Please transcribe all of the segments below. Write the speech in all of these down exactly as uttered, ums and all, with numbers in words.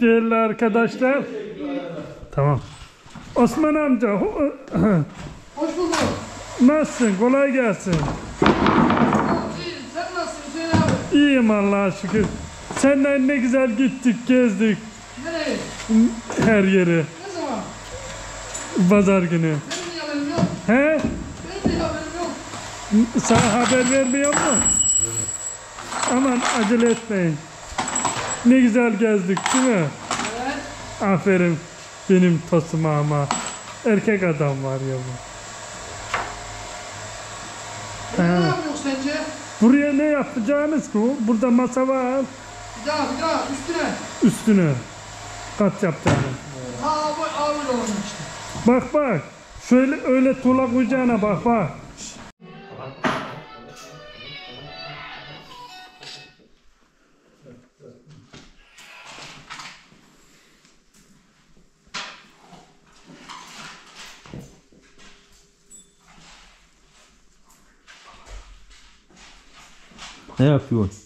değerli arkadaşlar. Tamam. Osman amca. Hoş bulduk. Nasılsın? Kolay gelsin. Sen nasılsın? İyiyim Allah'a şükür. Senden ne güzel gittik, gezdik. Nereye? Her yeri. Ne zaman? Pazar günü. Benim haberim yok. He? Benim haberim yok. Sana haber vermiyor mu? Aman acele etmeyin. Ne güzel gezdik değil mi? Evet. Aferin benim tosuma ama. Erkek adam var ya bu. Buraya ne yapıyoruz sence? Buraya ne yapacağımız ki? Burada masa var. Bir daha bir daha üstüne. Üstüne. Kat yapacağım. Ha bu ağır olmuş işte. Bak bak. Şöyle öyle tuğla koyacağına bak bak. Ne yapıyorsun?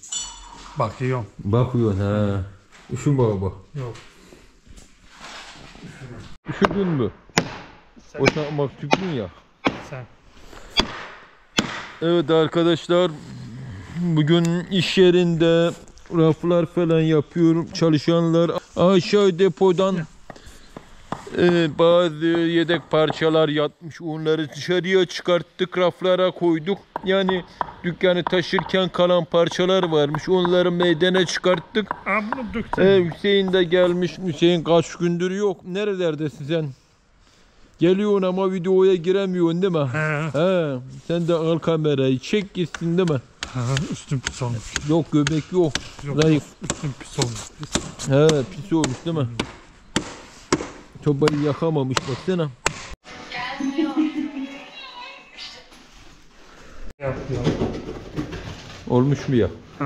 Bakıyorum. Bakıyorsun ha. Üşün baba. Yok. Üşüdün mü? Sen. O sen bak tüktün ya. Sen. Evet arkadaşlar. Bugün iş yerinde raflar falan yapıyorum. Çalışanlar aşağı depodan e, bazı yedek parçalar yatmış. Onları dışarıya çıkarttık. Raflara koyduk. Yani dükkanı taşırken kalan parçalar varmış. Onları meydana çıkarttık. Ee, Hüseyin de gelmiş. Hüseyin kaç gündür yok. Nerelerdesin sen? Geliyorsun ama videoya giremiyorsun değil mi? He. He. Sen de al kamerayı. Çek gitsin değil mi? He. Üstüm pis olmuş. Yok göbek yok. yok Zayıf. Üstüm pis olmuş. Pis. He. Pis olmuş değil mi? Çobayı yakamamış baksana. Yapıyorum. Olmuş mu ya? Hı.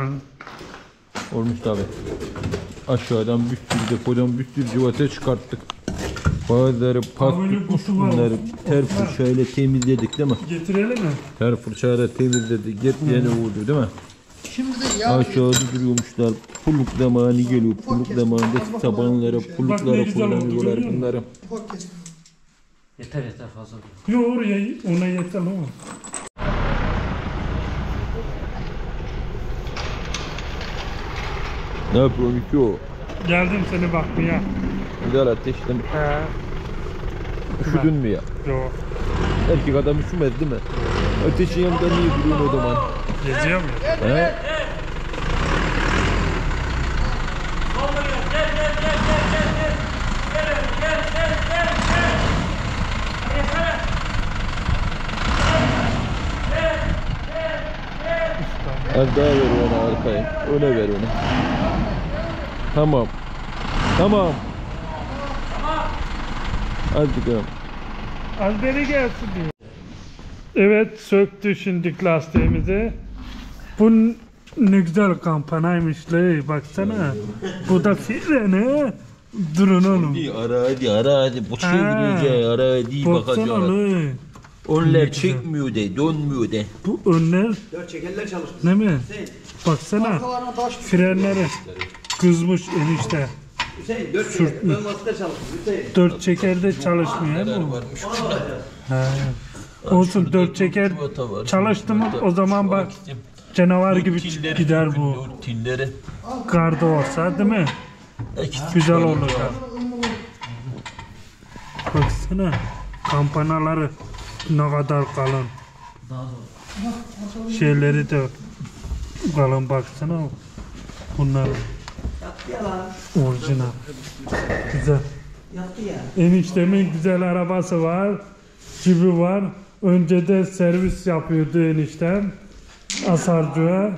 Olmuş tabi. Aşağıdan bir sürü depodan bir sürü civata çıkarttık. Bazıları pas tutmuş bunları ter fırçayla temizledik değil mi? Getirelim mi? Ter fırçayla temizledik. Yepyeni oldu değil mi? Şimdi de aşağıda duruyormuşlar. Pulluk zamanı geliyor. Pulluk zamanında tabanlara pulluklara kullanıyorlar bunları. Yeter yeter fazla. Yok oraya ona yeter ama. Ne yapıyorsun ki o? Geldim seni bakmaya. Güzel ateştim. He. Üşüdün mü ya? Yok. Erkek adam üşümez değil mi? Ateşin yanında niye duruyorsun o zaman? Geziyor mu? He. Az daha ver onu arkaya. Öyle ver onu. Tamam. Tamam. Hadi bakalım. Az beri gelsin diye. Evet söktü şimdi lastiğimizi. Bu ne güzel kampanaymış le. Baksana. Bu da freni. Durun oğlum. Bir ara hadi ara hadi. Bu çevireceği ara hadi bakacağız. Önler çekmiyor de, dönmüyor de. Bu önler. Dört çekerler çalışmış. Ne mi? Baksana. Frenleri. Kızmış enişte. Hüseyin dört çeker, dört çekerde çalışmıyor mu? Olsun dört çeker çalıştı mı o zaman bak canavar gibi gider bu. Karda olsa değil mi? Güzel olur. Baksana kampanaları ne kadar kalın. Şeyleri de kalın baksana bunlar. Orijinal. Güzel. Eniştemin güzel arabası var. Cibi var. Önceden servis yapıyordu eniştem. Asarcığa.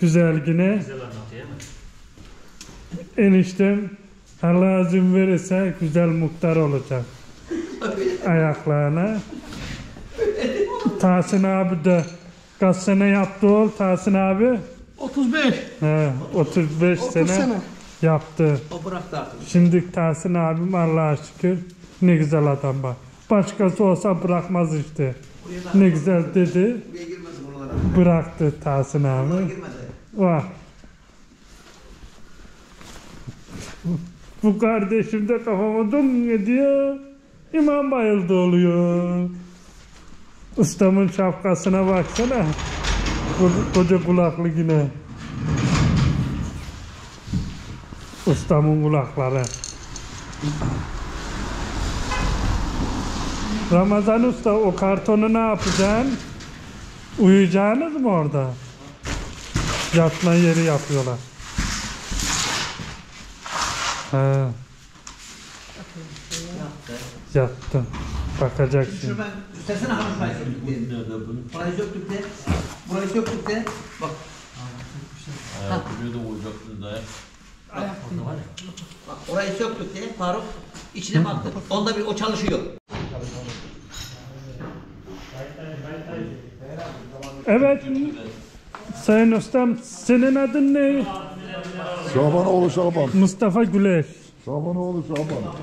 Güzel yine. Eniştem Allah izin verirse güzel muhtar olacak. Ayaklarına. Tahsin abi de kaç sene yaptı ol Tahsin abi? otuz beş. He, otuz beş sene, sene yaptı. O bıraktı artık. Şimdi Tahsin abim Allah'a şükür ne güzel adam bak. Başkası olsa bırakmaz işte. Ne güzel dedi. Bıraktı Tahsin abi. Vah. Bu kardeşim de kafama dum diyor, imam bayıldı oluyor. Ustamın şapkasına baksana, koca kulaklı yine. Ustamın kulakları. Ramazan Usta, o kartonu ne yapacaksın? Uyuyacağınız mı orada? Yatma yeri yapıyorlar. Ha. Yattı. Bakacak şimdi. Ben istersen hanım faiz öptük de. Faiz öptük de. Burayı söktük de. Bak. Ayak duruyor da olacaktı dayak. Ayak orada var ya. Bak orayı söktük de Faruk içine baktı. Onda bir o çalışıyor. Evet. Sayın Ustam, senin adın ne? Şabanoğlu Şaban. Mustafa Güler. Şabanoğlu Şaban.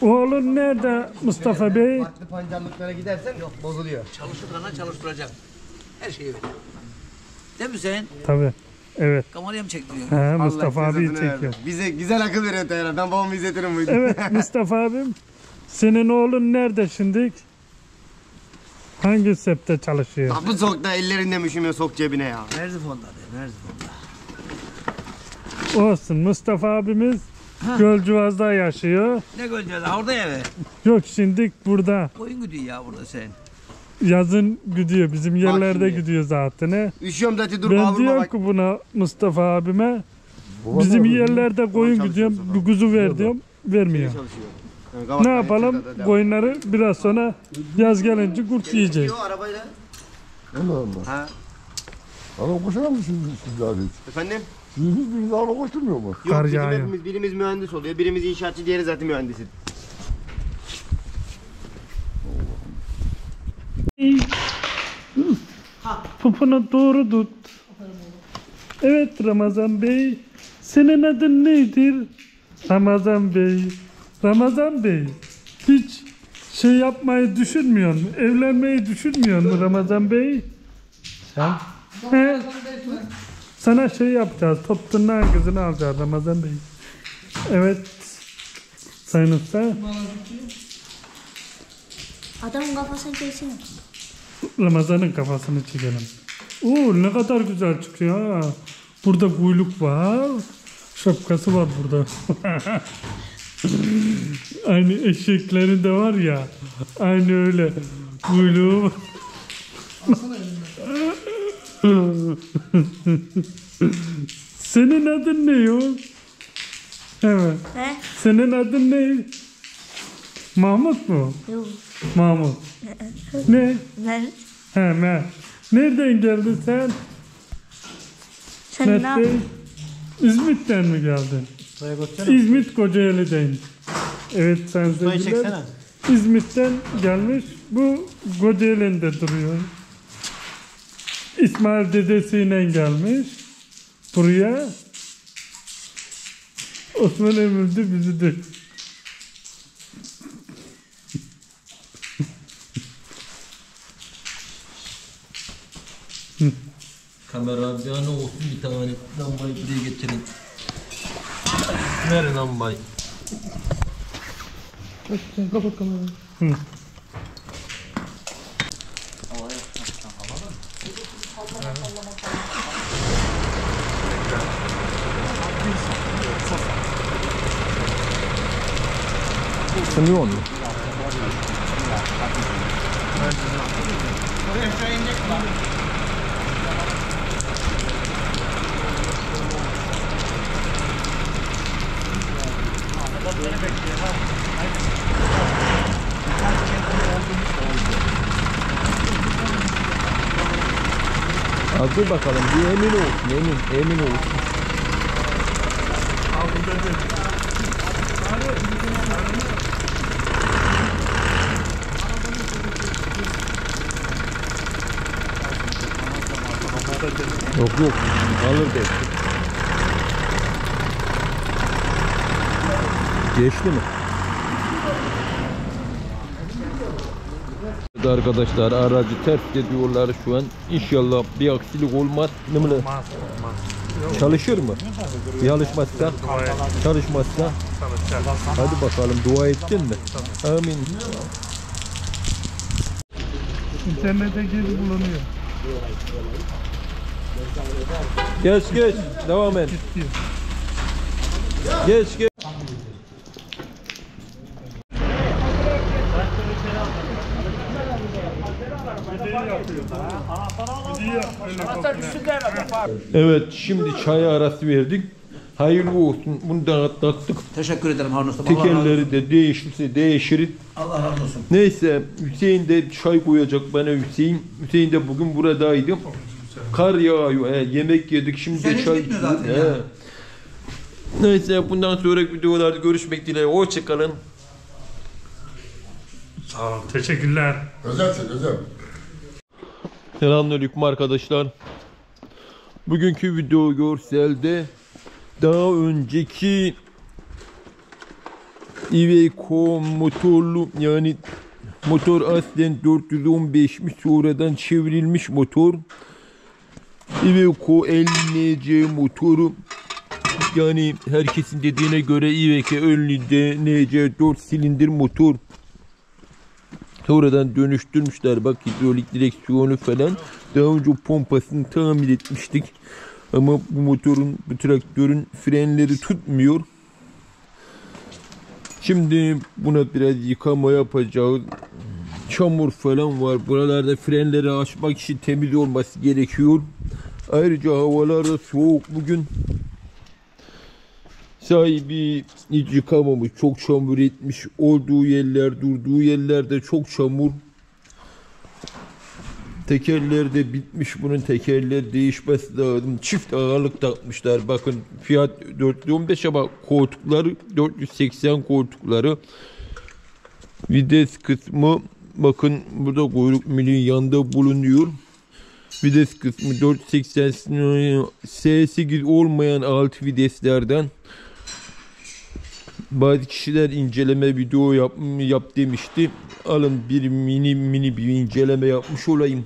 Oğlun nerede Mustafa Bey? Farklı pancarlıklara gidersen yok, bozuluyor. Çalıştırana çalıştıracağım. Her şeyi veriyor. Değil mi Hüseyin? Tabii. Evet. Kameraya mı çektiriyor? He, Mustafa abi çekiyor. Bize güzel akıl veriyor Tayyar. Ben babamı izletirim buydu. Evet Mustafa abim. Senin oğlun nerede şimdi? Hangi septe çalışıyor? Bak bu sokta ellerinde müşümüyor, sok cebine ya. Merzifon'da de, Merzifon'da. Olsun, Mustafa abimiz ha. Gölcüvaz'da yaşıyor. Ne Gölcüvaz'da? Orada ya be. Yok şimdi burada. Koyun güdüyor ya burada sen. Yazın güdüyor, bizim yerlerde güdüyor zaten. He. Üşüyorum zaten, dur ben diyorum bak ki buna Mustafa abime. Baba bizim abi, yerlerde mi? Koyun güdüyorum, bir kuzu ver diyorum, vermiyor. Yani ne yapalım? Koyunları biraz sonra yaz gelince kurt yiyeceğiz. Arabayla. Allah Allah. Ha. Ana koşar mısınız siz zaten? Efendim? Sizimiz birimiz ana koşturmuyor mu? Yok, bizim hepimiz, birimiz mühendis oluyor, birimiz inşaatçı, diğeri zaten mühendisi. Popona doğru tut. Evet Ramazan Bey, senin adın nedir? Ramazan Bey. Ramazan Bey, hiç şey yapmayı düşünmüyor mu? Evlenmeyi düşünmüyor mu Ramazan Bey? Sen? He? Sana şey yapacağız, toptundan kızını alacağız Ramazan Bey. Evet, Sayın Usta. Adamın kafasını çeksene. Ramazan'ın kafasını çekelim. Oo, ne kadar güzel çıkıyor ha. Burada kuyruk var, şapkası var burada. Aynı eşeklerin de var ya, aynı öyle buyluğu. Senin adın ne yok? Evet. He? Senin adın ne? Mahmut mu? Yok. Mahmut. Ne? Ben. He, ben. Nereden geldin sen? Sen ne? İzmit'ten mi geldin? İzmit Kocaeli'deyim. Evet sen söylediler. İzmit'ten gelmiş. Bu Kocaeli'nde duruyor. İsmail dedesiyle gelmiş buraya. Osman Emir'de bizi de. Kamera bir ana olsun bir tane. Lambayı buraya getirin. Verin lan bay. Sen kapat kamerayı. Hı. Sen ne oldu? Oraya aşağı inecek mi? Beni bekliyor. Hadi dur bakalım. Bir emin ol. Emin, emin ol. Yok yok. Alır dedi. Geçti mi? Evet arkadaşlar, aracı ters ediyorlar şu an. İnşallah bir aksilik olmaz. Olmaz, olmaz. Çalışır mı? Çalışmazsa, çalışmazsa. Hadi bakalım, dua ettin mi? Amin. İnternete geri bulunuyor. Geç geç, devam et. Geç geç. Evet, şimdi çay arası verdik. Hayırlı olsun, bunu da atlattık. Teşekkür ederim Harun Usta. Tekerleri de değişirse değişir. Allah razı olsun. Neyse, Hüseyin de çay koyacak bana Hüseyin. Hüseyin de bugün buradaydı. Kar yağıyor, he, yemek yedik, şimdi de çay. Neyse, bundan sonraki videolarda görüşmek dileğiyle. Hoşçakalın. Sağ olun, teşekkürler. Özelsin, özel. Selamünaleyküm arkadaşlar. Bugünkü video görselde daha önceki Iveco motorlu, yani motor aslen dört yüz on beşmiş, sonradan çevrilmiş motor. Iveco elli N C motoru, yani herkesin dediğine göre Iveco elli N C dört silindir motor. Sonradan dönüştürmüşler, bak hidrolik direksiyonu falan. Daha önce pompasını tamir etmiştik. Ama bu motorun, bu traktörün frenleri tutmuyor. Şimdi buna biraz yıkama yapacağız. Çamur falan var. Buralarda frenleri açmak için temiz olması gerekiyor. Ayrıca havalar da soğuk bugün. Sahibi hiç yıkamamış, çok çamur etmiş. Olduğu yerler, durduğu yerlerde çok çamur. Tekerler de bitmiş, bunun tekerler değişmesi lazım. Çift ağırlık takmışlar, bakın fiyat dört yüz on beş ama koltukları dört yüz seksen koltukları. Vites kısmı, bakın burada kuyruk milin yanında bulunuyor. Vites kısmı dört yüz seksen S sekiz olmayan alt viteslerden. Bazı kişiler inceleme video yap, yap demişti. Alın bir mini mini bir inceleme yapmış olayım.